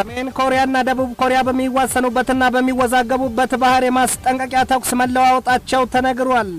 ሰሜን ኮሪያና ደቡብ ኮሪያ በሚዋሰኑበትና በሚወዛገቡበት ባህር የማስጠንቀቂያ ተኩስ መለዋወጣቸው ተነግሯል።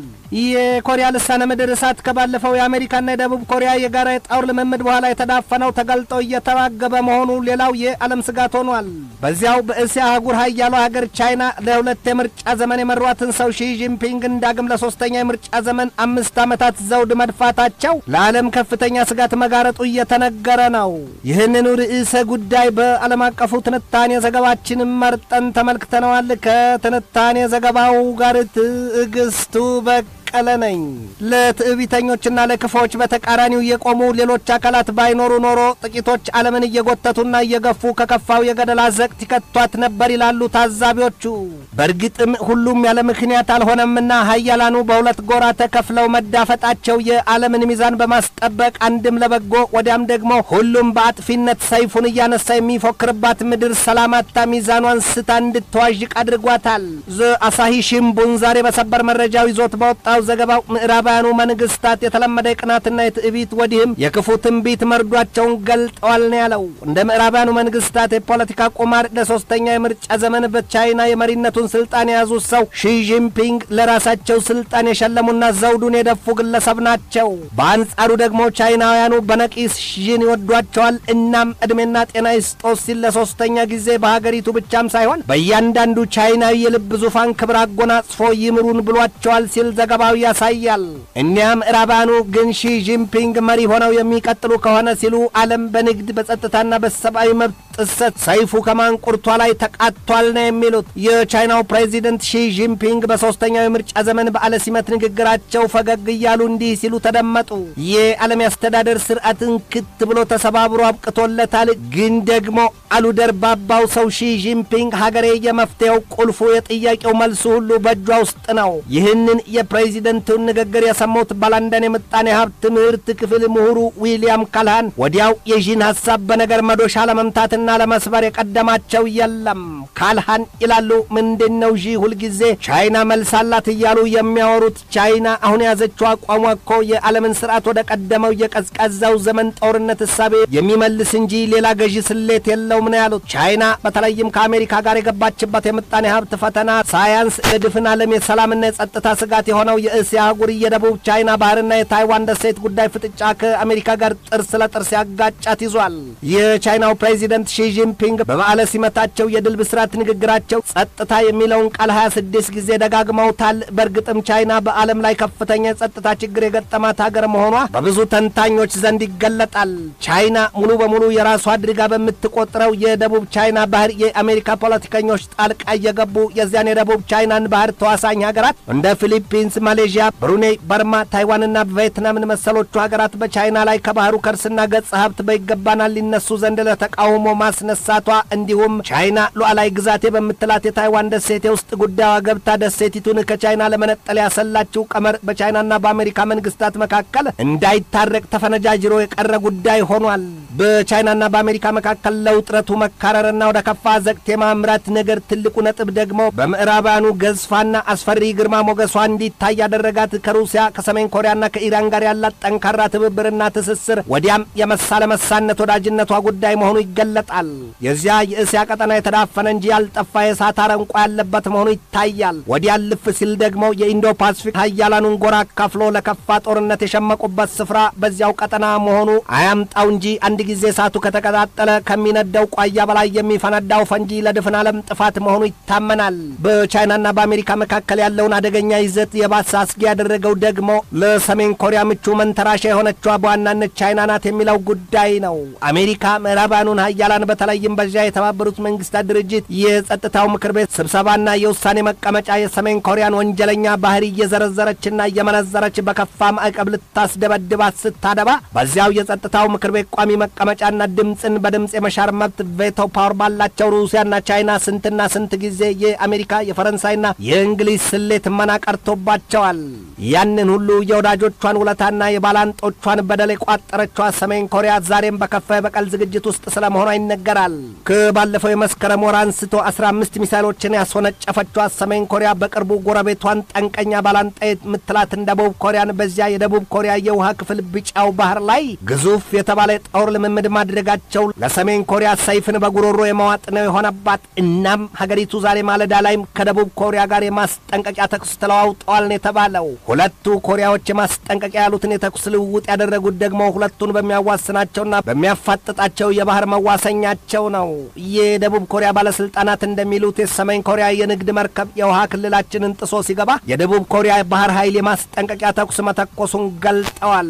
የኮሪያ ልሳነ ምድር እሳት ከባለፈው የአሜሪካና የደቡብ ኮሪያ የጋራ የጦር ልምምድ በኋላ የተዳፈነው ተገልጦ እየተዋገበ መሆኑ ሌላው የዓለም ስጋት ሆኗል። በዚያው በእስያ አህጉር ኃያሏ ሀገር ቻይና ለሁለት የምርጫ ዘመን የመሯትን ሰው ሺ ጂንፒንግ ዳግም ለሶስተኛ የምርጫ ዘመን 5 አመታት ዘውድ መድፋታቸው ለዓለም ከፍተኛ ስጋት መጋረጡ እየተነገረ ነው። ይህንን ርዕሰ ጉዳይ በዓለም አቀፉ ትንታኔ ዘገባችን መርጠን ተመልክተናል። ከትንታኔ ዘገባው ጋር ትዕግስቱ በቀለ ነኝ። ለትዕቢተኞችና ለክፎች በተቃራኒው የቆሙ ሌሎች አካላት ባይኖሩ ኖሮ ጥቂቶች ዓለምን እየጎተቱና እየገፉ ከከፋው የገደል አዘቅት ይከቷት ነበር ይላሉ ታዛቢዎቹ። በእርግጥም ሁሉም ያለ ምክንያት አልሆነምና ኃያላኑ በሁለት ጎራ ተከፍለው መዳፈጣቸው የዓለምን ሚዛን በማስጠበቅ አንድም ለበጎ ወዲያም ደግሞ ሁሉም በአጥፊነት ሰይፉን እያነሳ የሚፎክርባት ምድር ሰላማታ ሚዛኗን ስታ እንድትዋዥቅ አድርጓታል። አሳሂ ሺምቡን ዛሬ በሰበር መረጃው ይዞት ባወጣው ዘገባው ምዕራባውያኑ መንግስታት የተለመደ ቅናትና የትዕቢት ወዲህም የክፉ ትንቢት መርዷቸውን ገልጠዋል ነው ያለው። እንደ ምዕራባውያኑ መንግስታት የፖለቲካ ቁማር ለሶስተኛ የምርጫ ዘመን በቻይና የመሪነቱን ስልጣን ያዙ ሰው ሺ ጂንፒንግ ለራሳቸው ስልጣን የሸለሙና ዘውዱን የደፉ ግለሰብ ናቸው። በአንጻሩ ደግሞ ቻይናውያኑ በነቂስ ሺን ይወዷቸዋል። እናም እድሜና ጤና ይስጦስ ሲል ለሶስተኛ ጊዜ በሀገሪቱ ብቻም ሳይሆን በእያንዳንዱ ቻይናዊ የልብ ዙፋን ክብር አጎናጽፎ ይምሩን ብሏቸዋል ሲል ዘገባው ያሳያል። እኛም ምዕራባውያኑ ግን ሺ ጂንፒንግ መሪ ሆነው የሚቀጥሉ ከሆነ ሲሉ ዓለም በንግድ በጸጥታና በሰብአዊ መብት ጥሰት ሰይፉ ከማንቁርቷ ላይ ተቃጥቷል ነው የሚሉት። የቻይናው ፕሬዚዳንት ሺ ጂንፒንግ በሶስተኛው የምርጫ ዘመን በዓለ ሲመት ንግግራቸው ፈገግ እያሉ እንዲህ ሲሉ ተደመጡ። የዓለም አስተዳደር ስርዓትን ክት ብሎ ተሰባብሮ አብቅቶለታል። ግን ደግሞ አሉ ደርባባው ሰው ሺ ጂንፒንግ ሀገሬ የመፍትሄው ቁልፉ የጥያቄው መልሱ ሁሉ በእጇ ውስጥ ነው። ይህንን የፕሬዚዳንቱን ንግግር የሰሙት በለንደን የምጣኔ ሀብት ትምህርት ክፍል ምሁሩ ዊሊያም ካልሃን ወዲያው የዢን ሐሳብ በነገር መዶሻ ለመምታትና ለመስበር የቀደማቸው የለም። ካልሃን ይላሉ ምንድነው ዢ ሁሉ ጊዜ ቻይና መልሳላት እያሉ የሚያወሩት? ቻይና አሁን ያዘችው አቋሟ እኮ የዓለምን ስርዓት ወደ ቀደመው የቀዝቃዛው ዘመን ጦርነት ሐሳብ የሚመልስ እንጂ ሌላ ገዢ ስሌት የለውም ነው ያሉት። ቻይና በተለይም ከአሜሪካ ጋር የገባችበት የምጣኔ ሀብት ፈተና ሳይንስ ለድፍን ዓለም የሰላምና የጸጥታ ስጋት የሆነው የእስያ አህጉር የደቡብ ቻይና ባህርና የታይዋን ደሴት ጉዳይ ፍጥጫ ከአሜሪካ ጋር ጥርስ ለጥርስ ያጋጫት ይዟል። የቻይናው ፕሬዚዳንት ሺ ጂንፒንግ በበዓለ ሲመታቸው የድል ብስራት ንግግራቸው ጸጥታ የሚለውን ቃል 26 ጊዜ ደጋግመውታል። በእርግጥም ቻይና በዓለም ላይ ከፍተኛ ጸጥታ ችግር የገጠማት ሀገር መሆኗ በብዙ ተንታኞች ዘንድ ይገለጣል። ቻይና ሙሉ በሙሉ የራሷ አድርጋ በመተቆጥረው የደቡብ ቻይና ባህር የአሜሪካ ፖለቲከኞች ጣልቃ እየገቡ የዚያን የደቡብ ቻይናን ባህር ተዋሳኝ ሀገራት እንደ ፊሊፒንስ፣ ማሌዥያ፣ ብሩኔይ፣ በርማ፣ ታይዋንና ቪየትናምን መሰሎቹ ሀገራት በቻይና ላይ ከባህሩ ከርስና ገጽ ሀብት በይገባናል ሊነሱ ዘንድ ለተቃውሞ ማስነሳቷ እንዲሁም ቻይና ሉዓላዊ ግዛት በመተላት የታይዋን ደሴት ውስጥ ጉዳዩ ገብታ ደሴቲቱን ከቻይና ለመነጠል ያሰላችው ቀመር በቻይናና በአሜሪካ መንግስታት መካከል እንዳይታረቅ ተፈነጃጅሮ የቀረ ጉዳይ ሆኗል። በቻይናና በአሜሪካ መካከል ለውጥረቱ መካረርና ወደ ከፋ ዘቅት የማምራት ነገር ትልቁ ነጥብ ደግሞ በምዕራባውያኑ ገዝፋና አስፈሪ ግርማ ሞገሷ እንዲታይ ያደረጋት ከሩሲያ፣ ከሰሜን ኮሪያና ከኢራን ጋር ያላት ጠንካራ ትብብርና ትስስር ወዲያም የመሳለ መሳነት ወዳጅነቷ ጉዳይ መሆኑ ይገለጣል። የዚያ የእስያ ቀጠና የተዳፈነ እንጂ ያልጠፋ የእሳት አረንቋ ያለበት መሆኑ ይታያል። ወዲያ ልፍ ሲል ደግሞ የኢንዶ ፓሲፊክ ኃያላኑን ጎራ አካፍሎ ለከፋ ጦርነት የሸመቁበት ስፍራ በዚያው ቀጠና መሆኑ አያምጣው እንጂ አንድ ጊዜ እሳቱ ከተቀጣጠለ ከሚነደው ቋያ በላይ የሚፈነዳው ፈንጂ ለድፍን ዓለም ጥፋት መሆኑ ይታመናል። በቻይናና በአሜሪካ መካከል ያለውን አደገኛ ይዘት የባሰ አስጊ ያደረገው ደግሞ ለሰሜን ኮሪያ ምቹ መንተራሻ የሆነችው በዋናነት ቻይና ናት የሚለው ጉዳይ ነው። አሜሪካ ምዕራባውያኑን ኃያላን በተለይም በዚያ የተባበሩት መንግስታት ድርጅት የጸጥታው ምክር ቤት ስብሰባና የውሳኔ መቀመጫ የሰሜን ኮሪያን ወንጀለኛ ባህሪ እየዘረዘረችና እየመነዘረች በከፋ ማዕቀብ ልታስደበድባት ስታደባ በዚያው የጸጥታው ምክር ቤት ቋሚ መቀመጫና ድምጽን በድምጽ የመሻር መብት ቬቶ ፓወር ባላቸው ሩሲያና ቻይና ስንትና ስንት ጊዜ የአሜሪካ የፈረንሳይና የእንግሊዝ ስሌት መናቀርቶባቸዋል። ያንን ሁሉ የወዳጆቿን ውለታና የባላንጦቿን በደል ቋጠረቿ ሰሜን ኮሪያ ዛሬም በከፋ በቀል ዝግጅት ውስጥ ስለመሆኗ ይነገራል። ከባለፈው የመስከረም ወር አንስቶ 15 ሚሳኤሎችን ያስወነጨፈችው ሰሜን ኮሪያ በቅርቡ ጎረቤቷን ጠንቀኛ ባላንጣይት ምትላት ደቡብ ኮሪያን በዚያ የደቡብ ኮሪያ የውሃ ክፍል ቢጫው ባህር ላይ ግዙፍ የተባለ ጦር ልምምድ ማድረጋቸው ለሰሜን ኮሪያ ሰይፍን በጉሮሮ የማዋጥ ነው የሆነባት። እናም ሀገሪቱ ዛሬ ማለዳ ላይም ከደቡብ ኮሪያ ጋር የማስጠንቀቂያ ተኩስ ተለዋውጠዋል ነው የተባለው። ሁለቱ ኮሪያዎች የማስጠንቀቂያ ያሉትን የተኩስ ልውውጥ ያደረጉት ደግሞ ሁለቱን በሚያዋስናቸውና በሚያፋጥጣቸው የባህር መዋሰኛቸው ነው። የደቡብ ኮሪያ ባለስልጣናት እንደሚሉት የሰሜን ኮሪያ የንግድ መርከብ የውሃ ክልላችንን ጥሶ ሲገባ የደቡብ ኮሪያ ባህር ኃይል የማስጠንቀቂያ ተኩስ መተኮሱን ገልጠዋል።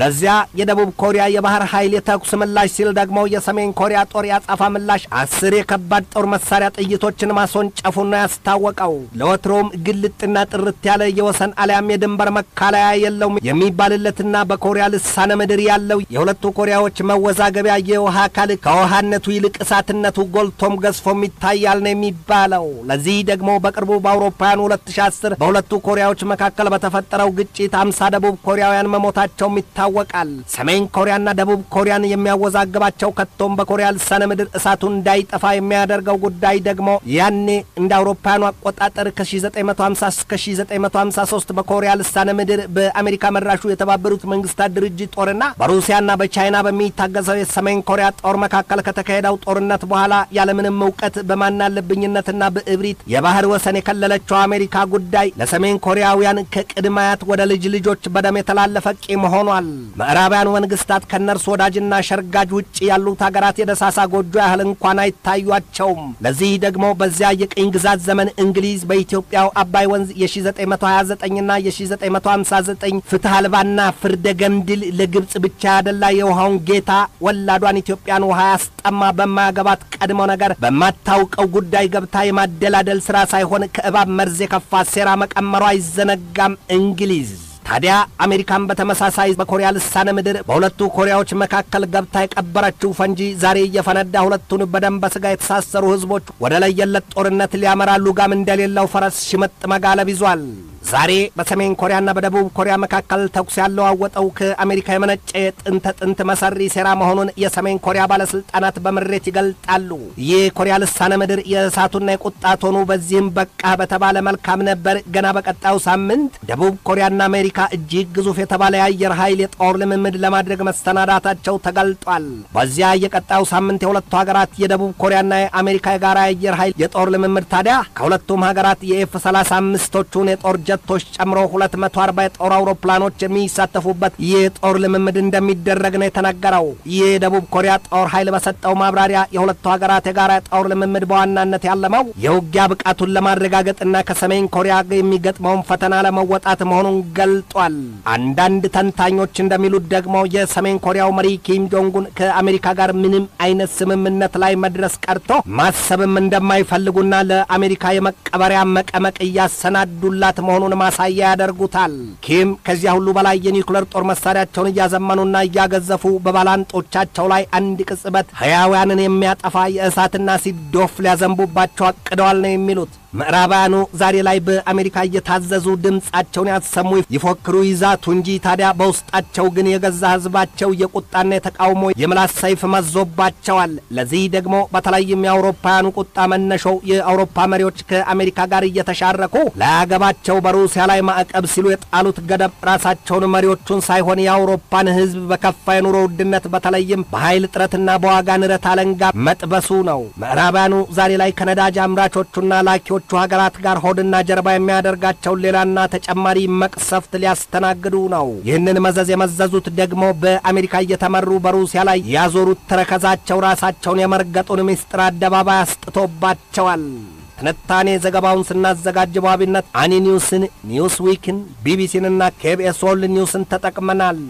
ለዚያ የደቡብ ኮሪያ የባህር ኃይል የተኩስ ምላሽ ሲል ደግሞ የሰሜን ኮሪያ ጦር ያጻፋ ምላሽ 10 የከባድ ጦር መሳሪያ ጥይቶችን ማስወንጨፉን ያስታወቀው። ለወትሮም ግልጥና ጥርት ያለ የወሰን አለያም የድንበር መካለያ የለውም የሚባልለትና በኮሪያ ልሳነ ምድር ያለው የሁለቱ ኮሪያዎች መወዛገቢያ የውሃ አካል ከውሃነቱ ይልቅ እሳትነቱ ጎልቶም ገዝፎም ይታያል ነው የሚባለው። ለዚህ ደግሞ በቅርቡ በአውሮፓውያን 2010 በሁለቱ ኮሪያዎች መካከል በተፈጠረው ግጭት 50 ደቡብ ኮሪያውያን መሞታቸውም ይታወቃል። ሰሜን ኮሪያና ደቡብ ኮሪያን የሚያወዛግባቸው ከቶም በኮሪያ ልሳነ ምድር እሳቱ እንዳይጠፋ የሚያደርገው ጉዳይ ደግሞ ያኔ እንደ አውሮፓውያን አቆጣጠር ከ1950 እስከ 1953 በኮሪያ ልሳነ ምድር በአሜሪካ መራሹ የተባበሩት መንግስታት ድርጅት ጦርና በሩሲያና በቻይና በሚታገዘው የሰሜን ኮሪያ ጦር መካከል ከተካሄደው ጦርነት በኋላ ያለምንም ዕውቀት በማናለብኝነትና በእብሪት የባህር ወሰን የከለለችው አሜሪካ ጉዳይ ለሰሜን ኮሪያውያን ከቅድማያት ወደ ልጅ ልጆች በደም የተላለፈ ቂም ሆኗል። ምዕራባውያን መንግስታት ከነርሱ ወዳጅና ሸርጋጅ ውጪ ያሉት ሀገራት የደሳሳ ጎጆ ያህል እንኳን አይታዩአቸውም። ለዚህ ደግሞ በዚያ የቅኝ ግዛት ዘመን እንግሊዝ በኢትዮጵያው አባይ ወንዝ የ1929ና የ1959 ፍትህ አልባና ፍርደ ገምድል ለግብጽ ብቻ ያደላ የውሃውን ጌታ ወላዷን ኢትዮጵያን ውሃ ያስጠማ በማያገባት ቀድሞ ነገር በማታውቀው ጉዳይ ገብታ የማደላደል ስራ ሳይሆን ከእባብ መርዝ የከፋ ሴራ መቀመሯ አይዘነጋም እንግሊዝ። ታዲያ አሜሪካም በተመሳሳይ በኮሪያ ልሳነ ምድር በሁለቱ ኮሪያዎች መካከል ገብታ የቀበረችው ፈንጂ ዛሬ እየፈነዳ ሁለቱን በደም በስጋ የተሳሰሩ ህዝቦች ወደ ለየለት ጦርነት ሊያመራሉ ጋም እንደሌለው ፈረስ ሽመጥ መጋለብ ይዟል። ዛሬ በሰሜን ኮሪያና በደቡብ ኮሪያ መካከል ተኩስ ያለው አወጣው ከአሜሪካ የመነጨ ጥንት መሰሪ ሴራ መሆኑን የሰሜን ኮሪያ ባለስልጣናት በመረጃ ይገልጣሉ። የኮሪያ ልሳነ ምድር የእሳቱና የቁጣ ቶኑ በዚህም በቃ በተባለ መልካም ነበር። ገና በቀጣዩ ሳምንት ደቡብ ኮሪያና አሜሪካ እጅግ ግዙፍ የተባለ የአየር ኃይል የጦር ልምምድ ለማድረግ መስተናዳታቸው ተገልጧል። በዚያ የቀጣዩ ሳምንት የሁለቱ ሀገራት የደቡብ ኮሪያና የአሜሪካ የጋራ የአየር ኃይል የጦር ልምምድ ታዲያ ከሁለቱም ሀገራት የኤፍ-35ዎቹን የጦር ጀቶች ጨምሮ 240 የጦር አውሮፕላኖች የሚሳተፉበት የጦር ልምምድ እንደሚደረግ ነው የተነገረው። የደቡብ ኮሪያ ጦር ኃይል በሰጠው ማብራሪያ የሁለቱ ሀገራት የጋራ ጦር ልምምድ በዋናነት ያለመው የውጊያ ብቃቱን ለማረጋገጥና ከሰሜን ኮሪያ ጋር የሚገጥመውን ፈተና ለመወጣት መሆኑን ገልጧል። አንዳንድ ተንታኞች እንደሚሉት ደግሞ የሰሜን ኮሪያው መሪ ኪም ጆንግ ኡን ከአሜሪካ ጋር ምንም አይነት ስምምነት ላይ መድረስ ቀርቶ ማሰብም እንደማይፈልጉና ለአሜሪካ የመቀበሪያ መቀመቅ ያሰናዱላት መሆኑን ማሳያ ያደርጉታል። ኪም ከዚያ ሁሉ በላይ የኒውክሌር ጦር መሳሪያቸውን ያዘመኑና ያገዘፉ በባላንጦቻቸው ላይ አንድ ቅጽበት ህያዋንን የሚያጠፋ የእሳትና ሲዶፍ ሊያዘንቡባቸው አቅደዋል ነው የሚሉት። ምዕራባውያኑ ዛሬ ላይ በአሜሪካ እየታዘዙ ድምጻቸውን ያሰሙ ይፎክሩ ይዛቱ እንጂ ታዲያ በውስጣቸው ግን የገዛ ህዝባቸው የቁጣና የተቃውሞ የምላስ ሰይፍ መዞባቸዋል። ለዚህ ደግሞ በተለይም የአውሮፓውያኑ ቁጣ መነሻው የአውሮፓ መሪዎች ከአሜሪካ ጋር እየተሻረኩ ላያገባቸው በሩሲያ ላይ ማዕቀብ ሲሉ የጣሉት ገደብ ራሳቸውን መሪዎቹን ሳይሆን የአውሮፓን ህዝብ በከፋ የኑሮ ውድነት በተለይም በኃይል ጥረትና በዋጋ ንረት አለንጋ መጥበሱ ነው። ምዕራባውያኑ ዛሬ ላይ ከነዳጅ አምራቾቹና ላኪዎች ሀገራት ጋር ሆድና ጀርባ የሚያደርጋቸው ሌላና ተጨማሪ መቅሰፍት ሊያስተናግዱ ነው። ይህንን መዘዝ የመዘዙት ደግሞ በአሜሪካ እየተመሩ በሩሲያ ላይ ያዞሩት ተረከዛቸው ራሳቸውን የመርገጡን ምስጢር አደባባይ አስጥቶባቸዋል። ትንታኔ ዘገባውን ስናዘጋጅ በዋቢነት አኒ ኒውስን፣ ኒውስዊክን፣ ቢቢሲንና KBS World Newsን ተጠቅመናል።